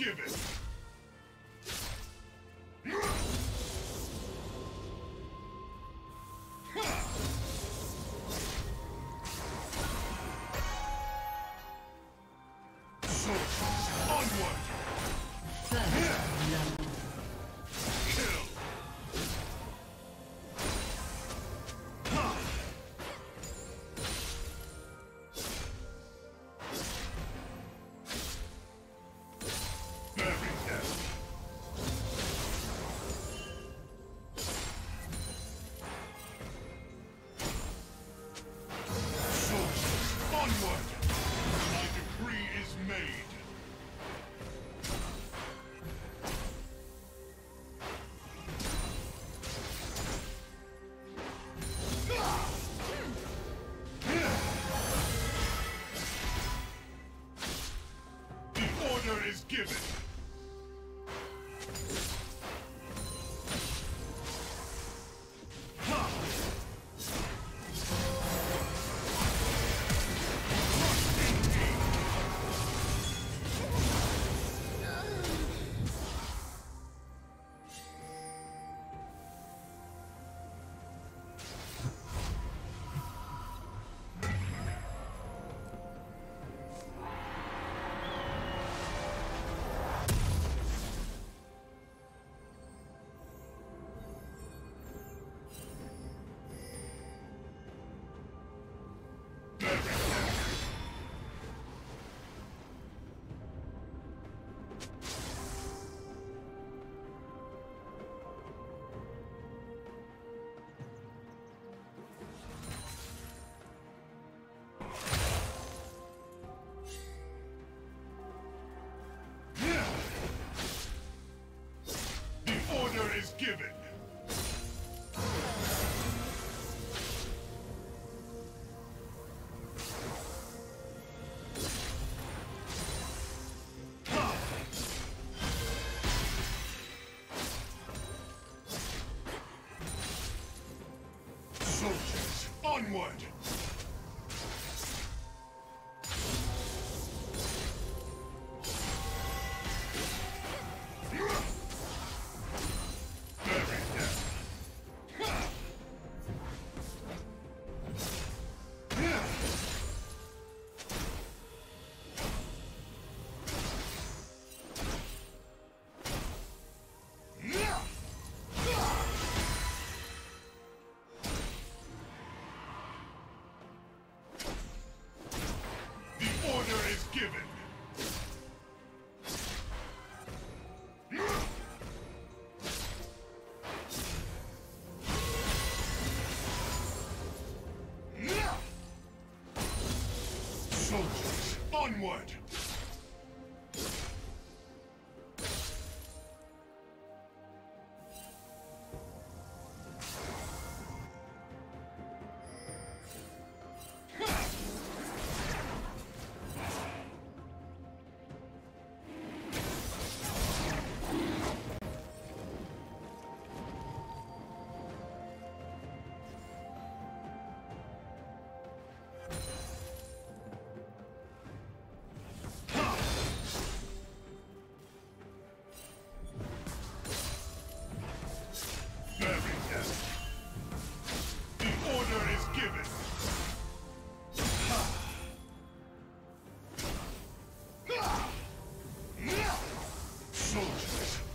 given. Is given. Is given. Soldiers, onward. Soldiers, onward!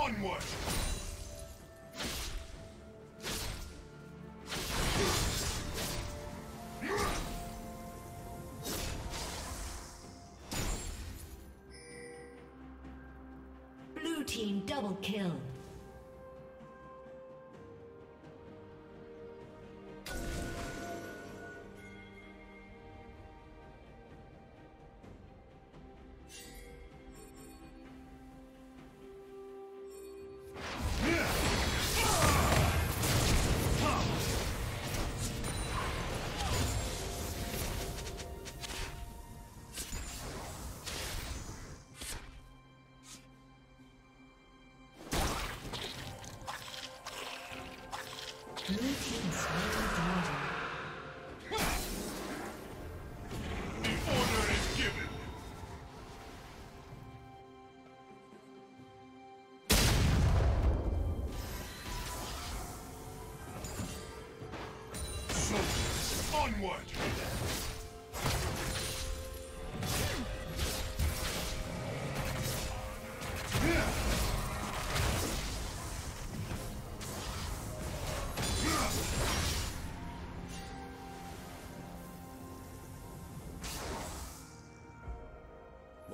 Onward! Blue team double kill.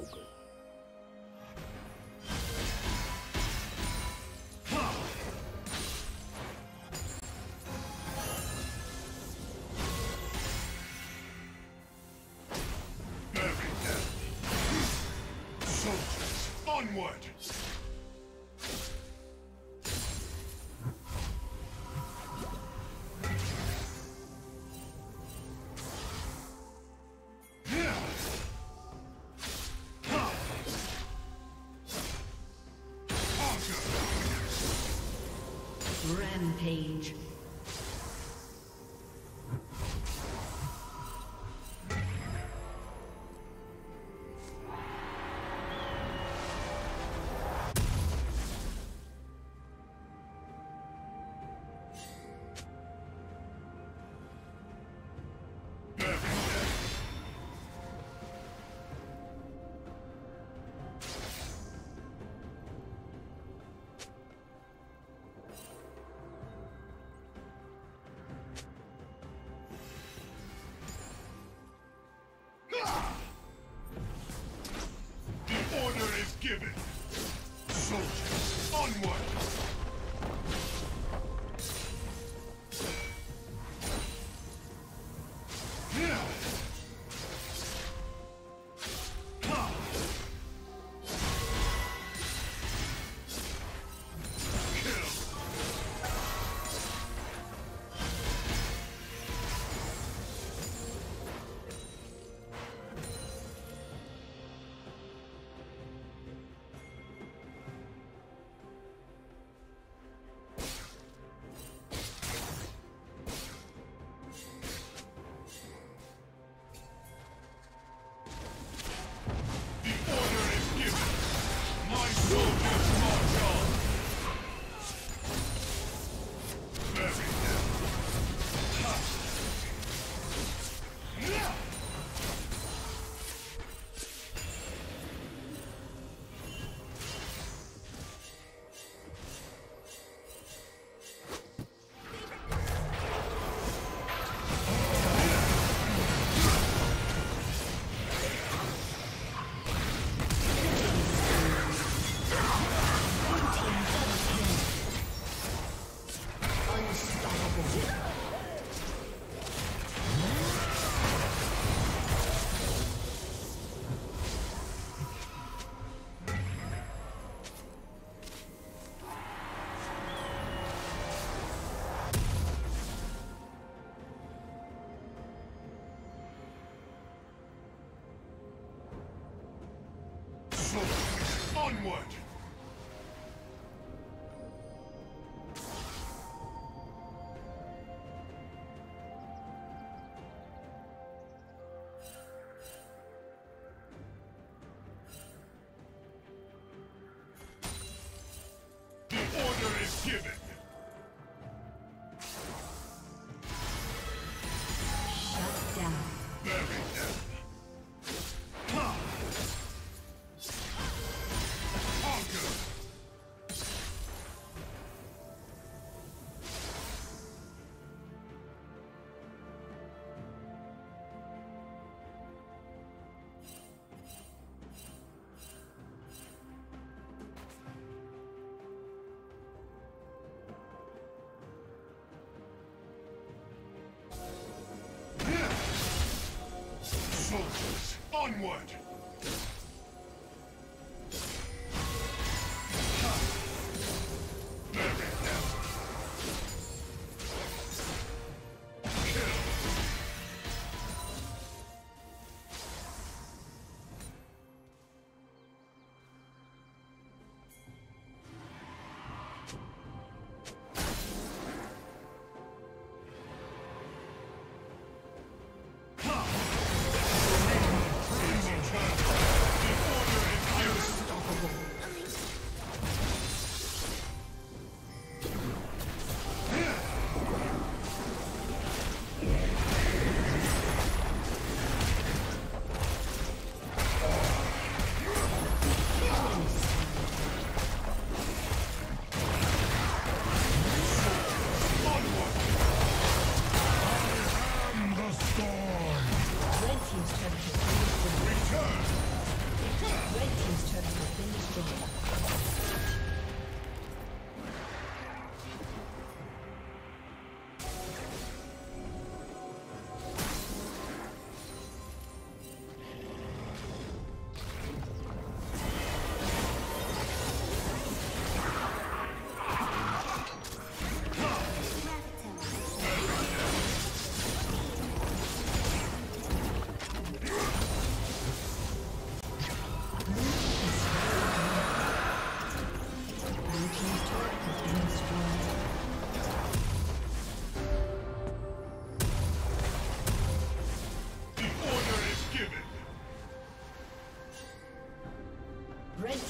Joker. Rampage. Given. Soldiers, onward! Onward! Onward!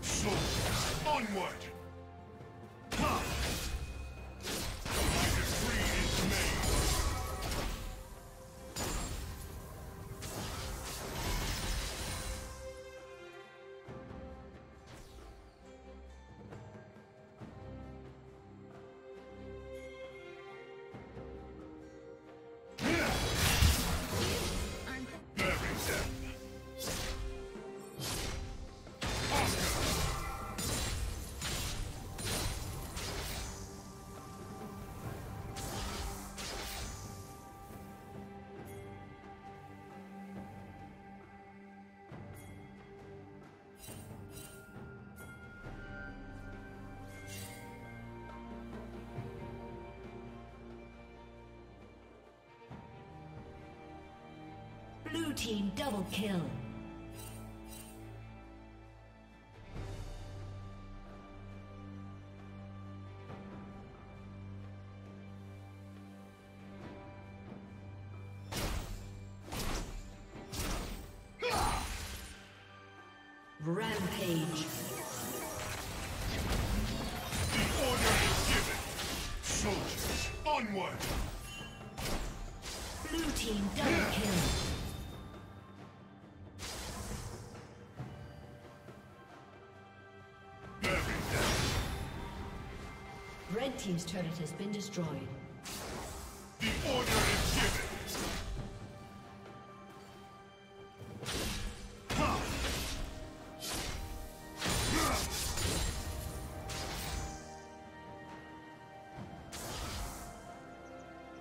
Soldiers, onward! Ha! My decree is made. Blue team double kill. Rampage. The order is given. Soldiers, onward. Blue team double kill. Red team's turret has been destroyed. The order is given. Ha!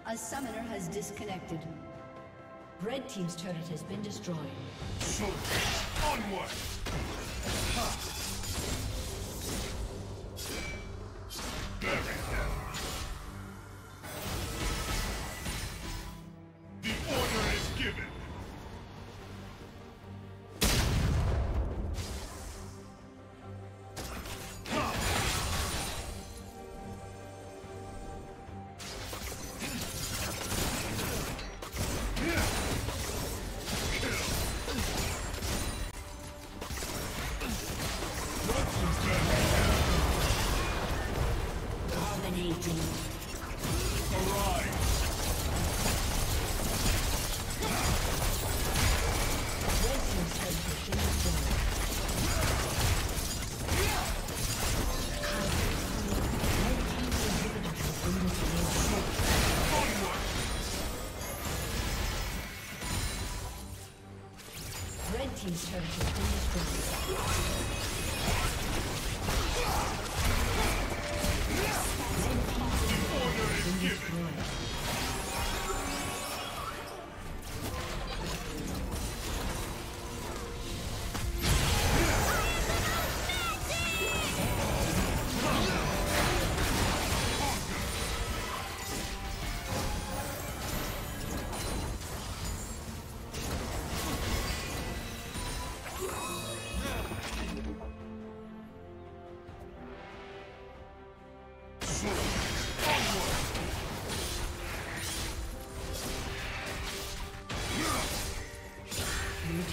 A summoner has disconnected. Red team's turret has been destroyed. Soldiers, onward! Ha!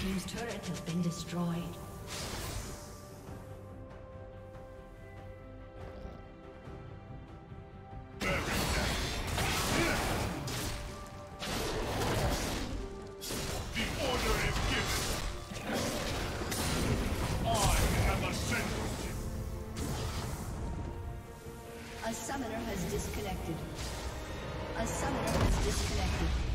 These turrets have been destroyed. The order is given. Destroyed. A summoner has disconnected. A summoner has disconnected.